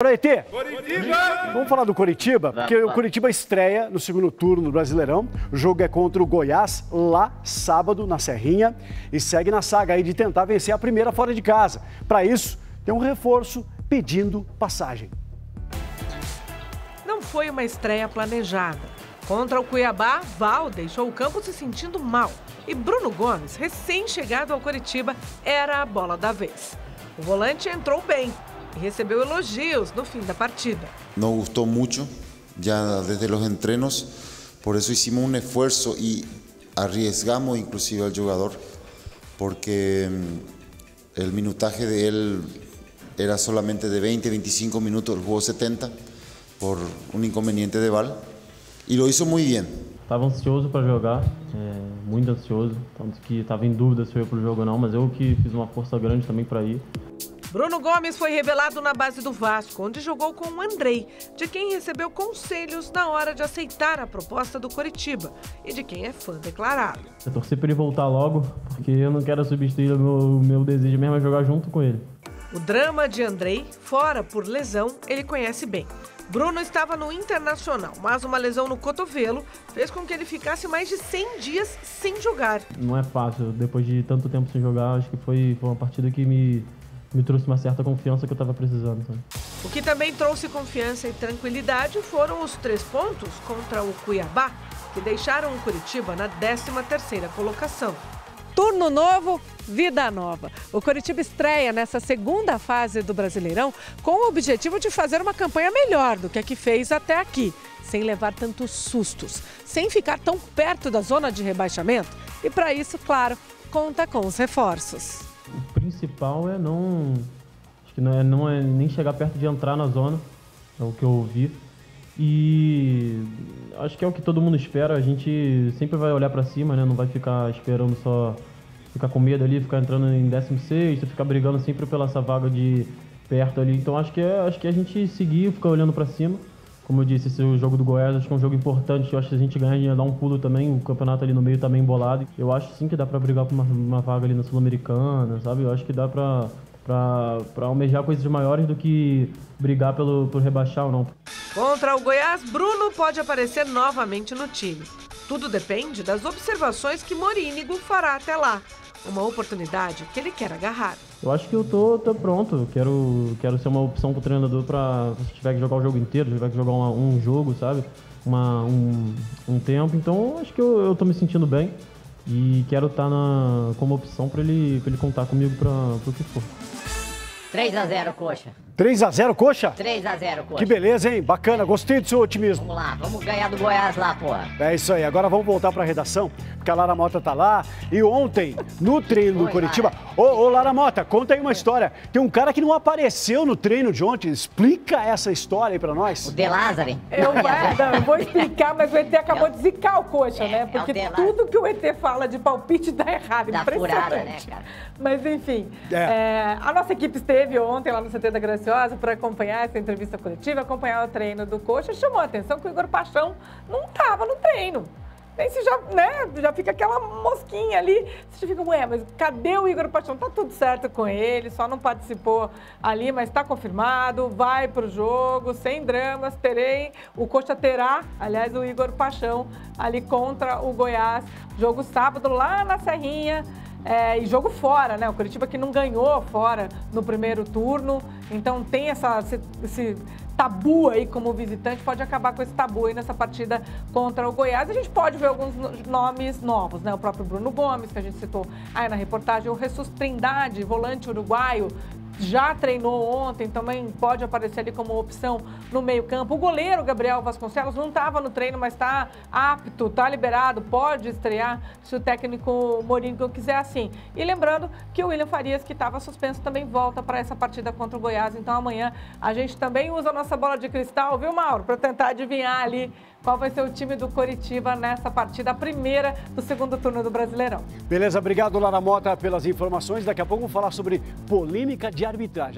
Para ET, vamos falar do Coritiba, porque o Coritiba estreia no segundo turno do Brasileirão. O jogo é contra o Goiás, lá sábado, na Serrinha, e segue na saga aí de tentar vencer a primeira fora de casa. Para isso, tem um reforço pedindo passagem. Não foi uma estreia planejada. Contra o Cuiabá, Val deixou o campo se sentindo mal. E Bruno Gomes, recém-chegado ao Coritiba, era a bola da vez. O volante entrou bem e recebeu elogios no fim da partida. Nos gostou muito, já desde os treinos, por isso hicimos esforço e arriesgamos inclusive ao jogador, porque o minutaje dele era solamente de 20, 25 minutos, ele jogou 70 por inconveniente de VAR e lo hizo muito bem. Estava ansioso para jogar, muito ansioso, tanto que estava em dúvida se eu ia para o jogo ou não, mas eu que fiz uma força grande também para ir. Bruno Gomes foi revelado na base do Vasco, onde jogou com o Andrei, de quem recebeu conselhos na hora de aceitar a proposta do Coritiba e de quem é fã declarado. Eu torci para ele voltar logo, porque eu não quero substituir o meu desejo mesmo é jogar junto com ele. O drama de Andrei, fora por lesão, ele conhece bem. Bruno estava no Internacional, mas uma lesão no cotovelo fez com que ele ficasse mais de 100 dias sem jogar. Não é fácil, depois de tanto tempo sem jogar, acho que foi uma partida que me trouxe uma certa confiança que eu estava precisando. Sabe? O que também trouxe confiança e tranquilidade foram os 3 pontos contra o Cuiabá, que deixaram o Coritiba na 13ª colocação. Turno novo, vida nova. O Coritiba estreia nessa segunda fase do Brasileirão com o objetivo de fazer uma campanha melhor do que a que fez até aqui, sem levar tantos sustos, sem ficar tão perto da zona de rebaixamento e, para isso, claro, conta com os reforços. O principal é não é nem chegar perto de entrar na zona, é o que eu ouvi. E acho que é o que todo mundo espera, a gente sempre vai olhar para cima, né? Não vai ficar esperando só, ficar com medo ali, ficar entrando em 16º, ficar brigando sempre pela essa vaga de perto ali. Então acho que a gente seguir, ficar olhando para cima. Como eu disse, esse é o jogo do Goiás, acho que é um jogo importante, eu acho que a gente ganha, dá um pulo também, o campeonato ali no meio também embolado. Eu acho sim que dá para brigar por uma vaga ali na Sul-Americana, sabe? Eu acho que dá para almejar coisas maiores do que brigar por rebaixar ou não. Contra o Goiás, Bruno pode aparecer novamente no time. Tudo depende das observações que Morínigo fará até lá. Uma oportunidade que ele quer agarrar. Eu acho que eu tô pronto, eu quero ser uma opção pro treinador para se tiver que jogar o jogo inteiro, se tiver que jogar um jogo, sabe, um tempo. Então acho que eu tô me sentindo bem e quero estar como opção para ele contar comigo para o que for. 3-0, Coxa. 3-0, Coxa? 3-0, Coxa. Que beleza, hein? Bacana, gostei do seu otimismo. Vamos lá, vamos ganhar do Goiás lá, porra. É isso aí, agora vamos voltar para a redação, porque a Lara Mota tá lá. E ontem, no treino do Coritiba... Ô, Lara Mota, conta aí uma história. Tem um cara que não apareceu no treino de ontem. Explica essa história aí pra nós. O De Lázaro. Eu vou explicar, mas o ET acabou de zicar o Coxa, né? Porque tudo que o ET fala de palpite dá errado. Dá furada, né, cara? Mas, enfim, a nossa equipe esteve ontem lá no CT da Graciosa pra acompanhar essa entrevista coletiva, acompanhar o treino do Coxa. Chamou a atenção que o Igor Paixão não tava no treino. Aí você já, né, já fica aquela mosquinha ali, você fica, ué, mas cadê o Igor Paixão? Tá tudo certo com ele, só não participou ali, mas tá confirmado, vai pro jogo, sem dramas, aliás, o Igor Paixão ali contra o Goiás, jogo sábado lá na Serrinha. E jogo fora, né? O Coritiba que não ganhou fora no primeiro turno, então tem esse tabu aí como visitante, pode acabar com esse tabu aí nessa partida contra o Goiás. A gente pode ver alguns nomes novos, né? O próprio Bruno Gomes, que a gente citou aí na reportagem, o Jesus Trindade, volante uruguaio, já treinou ontem, também pode aparecer ali como opção no meio-campo. O goleiro Gabriel Vasconcelos não estava no treino, mas está apto, está liberado, pode estrear se o técnico Mourinho quiser assim. E lembrando que o William Farias, que estava suspenso, também volta para essa partida contra o Goiás. Então amanhã a gente também usa a nossa bola de cristal, viu, Mauro? Para tentar adivinhar ali qual vai ser o time do Coritiba nessa partida, a primeira do segundo turno do Brasileirão. Beleza, obrigado, Lara Mota, pelas informações. Daqui a pouco vamos falar sobre polêmica de arbitragem.